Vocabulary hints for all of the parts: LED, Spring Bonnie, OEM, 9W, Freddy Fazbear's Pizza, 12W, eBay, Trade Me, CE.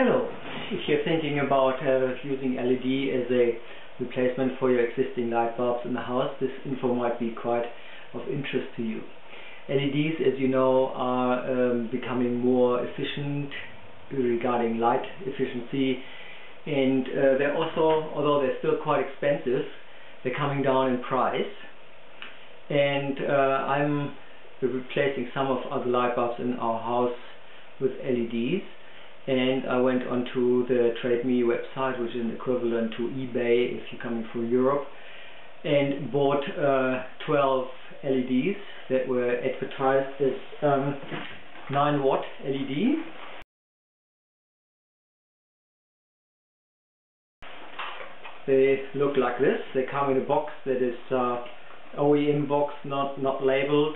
Hello, if you're thinking about using LED as a replacement for your existing light bulbs in the house, this info might be quite of interest to you. LEDs, as you know, are becoming more efficient regarding light efficiency, and they're also, although they're still quite expensive, they're coming down in price. And I'm replacing some of other light bulbs in our house with LEDs. And I went onto the Trade Me website, which is an equivalent to eBay if you're coming from Europe, and bought 12 LEDs that were advertised as 9-watt LED. They look like this. They come in a box that is OEM box, not labeled.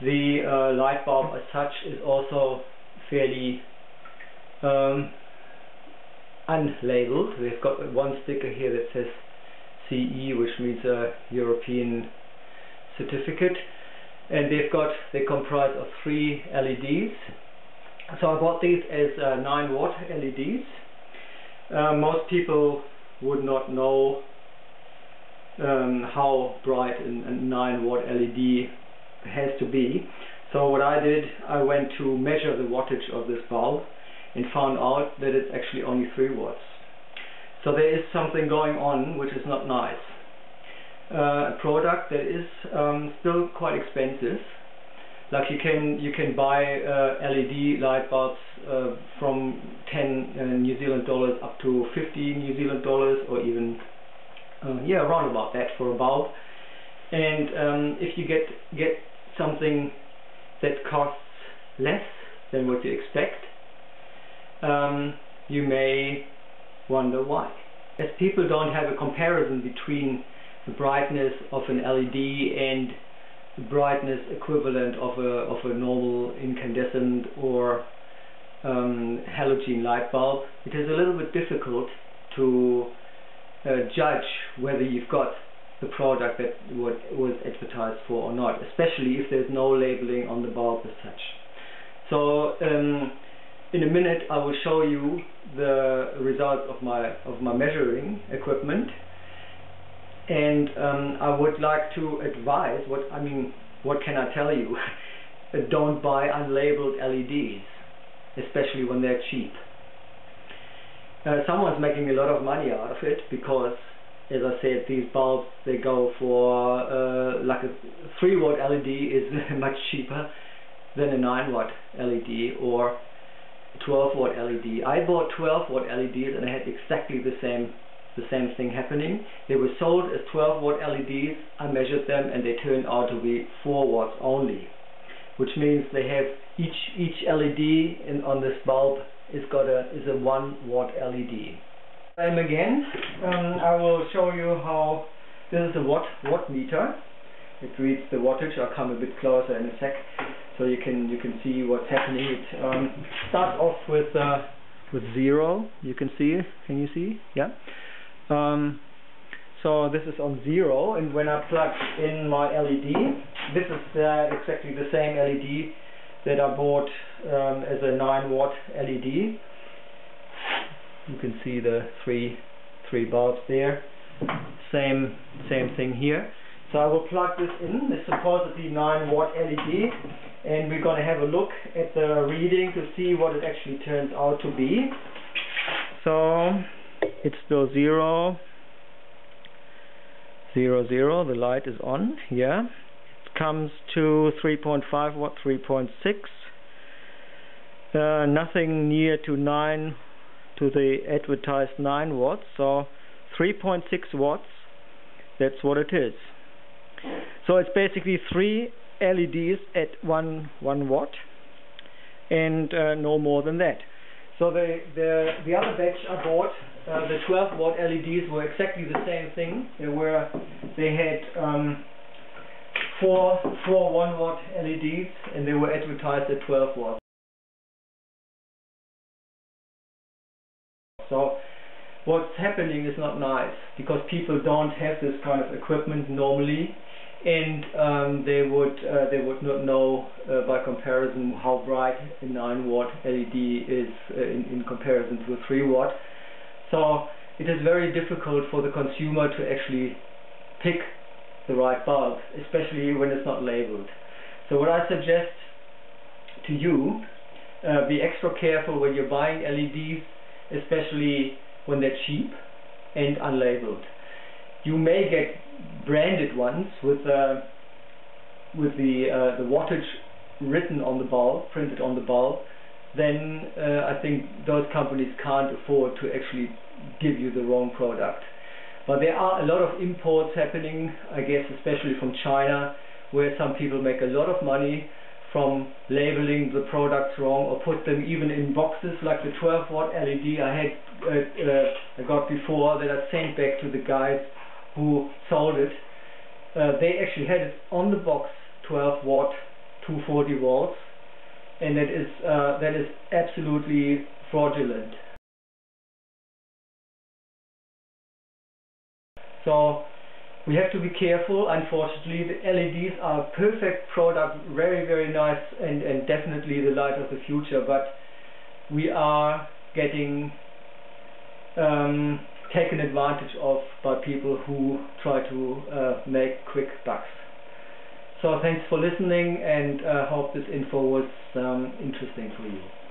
The light bulb as such is also fairly unlabeled. They've got one sticker here that says CE, which means a European certificate, and they comprise of 3 LEDs. So I bought these as 9-watt LEDs. Most people would not know how bright a 9-watt LED has to be. So what I did, I went to measure the wattage of this bulb and found out that it's actually only 3 watts. So there is something going on which is not nice. A product that is still quite expensive. Like you can buy LED light bulbs from 10 New Zealand dollars up to 50 New Zealand dollars, or even around about that for a bulb. And if you get something that costs less than what you expect, you may wonder why. As people don't have a comparison between the brightness of an LED and the brightness equivalent of a normal incandescent or halogen light bulb, it is a little bit difficult to judge whether you've got the product that was advertised for or not, especially if there's no labeling on the bulb as such. So in a minute I will show you the results of my measuring equipment, and I would like to advise, what can I tell you? Don't buy unlabeled LEDs, especially when they're cheap. Someone's making a lot of money out of it because, as I said, these bulbs, they go for like a 3-watt LED is much cheaper than a 9-watt LED or 12-watt LED. I bought 12-watt LEDs and I had exactly the same thing happening. They were sold as 12-watt LEDs. I measured them and they turned out to be 4 watts only, which means they have each LED on this bulb is a 1-watt LED. I will show you how this is a watt meter. It reads the wattage. I'll come a bit closer in a sec, so you can see what's happening. It starts off with 0. You can see. Can you see? Yeah. So this is on 0, and when I plug in my LED, this is exactly the same LED that I bought as a 9-watt LED. You can see the three bulbs there. Same thing here. So I will plug this in, this supposedly 9-watt LED, and we're going to have a look at the reading to see what it actually turns out to be. So it's still 0, 0, 0. The light is on. Yeah, it comes to 3.5 watt, 3.6. Nothing near to 9, to the advertised 9 watts. So 3.6 watts. That's what it is. So it's basically 3 LEDs at 1 watt, and no more than that. So the other batch I bought, the 12-watt LEDs, were exactly the same thing. They had 4 1-watt LEDs, and they were advertised at 12 watts. So what's happening is not nice, because people don't have this kind of equipment normally, and they would not know by comparison how bright a 9-watt LED is in comparison to a 3-watt. So it is very difficult for the consumer to actually pick the right bulb, especially when it's not labeled. So what I suggest to you, be extra careful when you're buying LEDs, especially when they're cheap and unlabeled. You may get branded ones with the wattage written on the bulb, printed on the bulb. Then I think those companies can't afford to actually give you the wrong product. But there are a lot of imports happening, I guess, especially from China, where some people make a lot of money from labeling the products wrong, or put them even in boxes, like the 12-watt LED I got before, that I sent back to the guys who sold it. They actually had it on the box, 12-watt, 240 volts, and that is absolutely fraudulent. So we have to be careful. Unfortunately, the LEDs are a perfect product, very, very nice, and definitely the light of the future, but we are getting taken advantage of by people who try to make quick bucks. So thanks for listening, and I hope this info was interesting for you.